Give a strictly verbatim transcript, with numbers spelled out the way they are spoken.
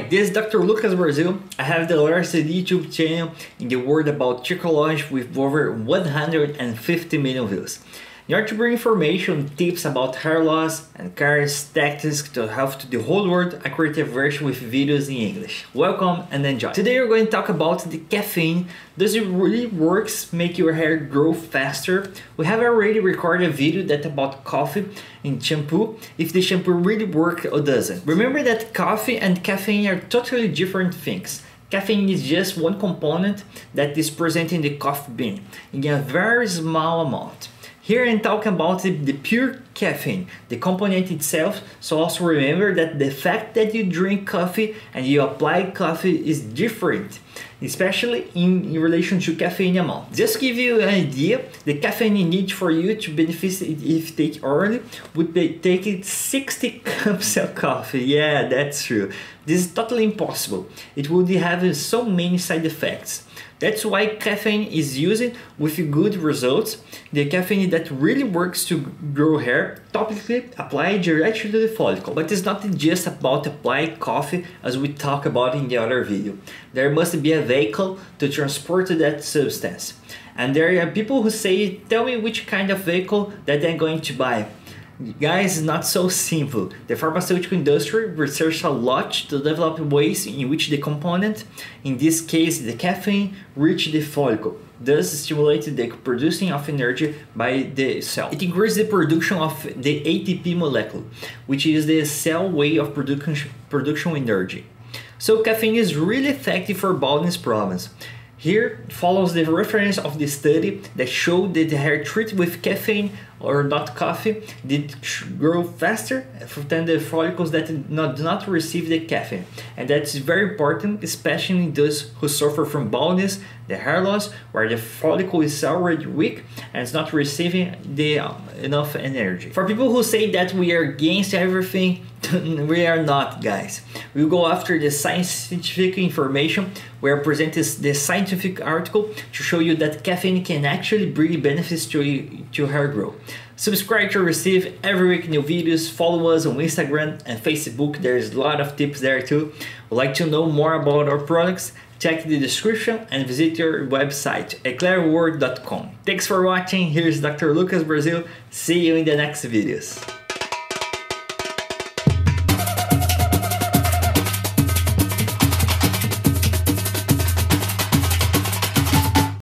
Hi, this is Doctor Lucas Brazil. I have the largest YouTube channel in the world about trichology with over one hundred fifty million views. In order to bring information, tips about hair loss and careers, tactics to help to the whole world, I created a version with videos in English. Welcome and enjoy! Today we're going to talk about the caffeine. Does it really works make your hair grow faster? We have already recorded a video that about coffee and shampoo, if the shampoo really works or doesn't. Remember that coffee and caffeine are totally different things. Caffeine is just one component that is present in the coffee bean, in a very small amount. Here I'm talking about the, the pure caffeine, the component itself, so also remember that the fact that you drink coffee and you apply coffee is different, especially in, in relation to caffeine amount. Just to give you an idea, the caffeine you need for you to benefit if you take early would be taking sixty cups of coffee. Yeah, that's true. This is totally impossible. It would have so many side effects. That's why caffeine is used with good results. The caffeine that really works to grow hair, topically applied directly to the follicle. But it's not just about applying coffee as we talked about in the other video. There must be a vehicle to transport that substance. And there are people who say, tell me which kind of vehicle that I'm going to buy. Guys, it's not so simple. The pharmaceutical industry researched a lot to develop ways in which the component, in this case the caffeine, reached the follicle, thus stimulated the producing of energy by the cell. It increased the production of the A T P molecule, which is the cell way of production production energy. So caffeine is really effective for baldness problems. Here follows the reference of the study that showed that the hair treated with caffeine or not coffee did grow faster than the follicles that did not, did not receive the caffeine. And that's very important, especially in those who suffer from baldness, the hair loss, where the follicle is already weak and it's not receiving the, um, enough energy. For people who say that we are against everything, we are not, guys. We go after the scientific information. We are presenting the scientific article to show you that caffeine can actually bring benefits to, to hair growth. Subscribe to receive every week new videos, follow us on Instagram and Facebook, there's a lot of tips there too. Would like to know more about our products? Check the description and visit our website, eclaire world dot com. Thanks for watching, here's Doctor Lucas Brazil, see you in the next videos.